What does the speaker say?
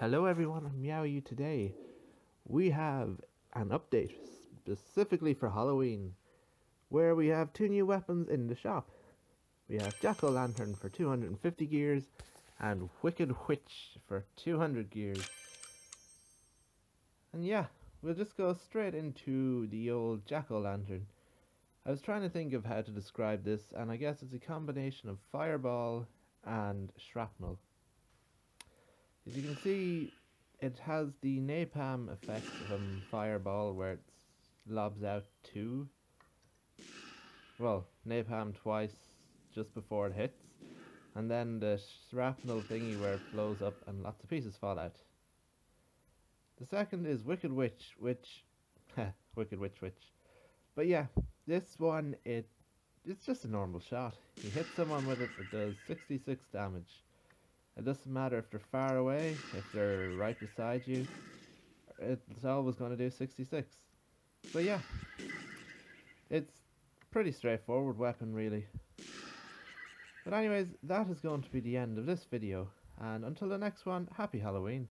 Hello everyone, I'm MeowrPower. Today we have an update specifically for Halloween where we have two new weapons in the shop. We have Jack-o'-lantern for 250 gears and Wicked Witch for 200 gears. And yeah, we'll just go straight into the old Jack-o'-lantern. I was trying to think of how to describe this, and I guess it's a combination of fireball and shrapnel. As you can see, it has the napalm effect from fireball where it lobs out napalm twice just before it hits, and then the shrapnel thingy where it blows up and lots of pieces fall out. The second is Wicked Witch, but yeah, this one, it's just a normal shot. You hit someone with it, it does 66 damage. It doesn't matter if they're far away, if they're right beside you, it's always going to do 66. So yeah, it's pretty straightforward weapon really. But anyways, that is going to be the end of this video, and until the next one, happy Halloween.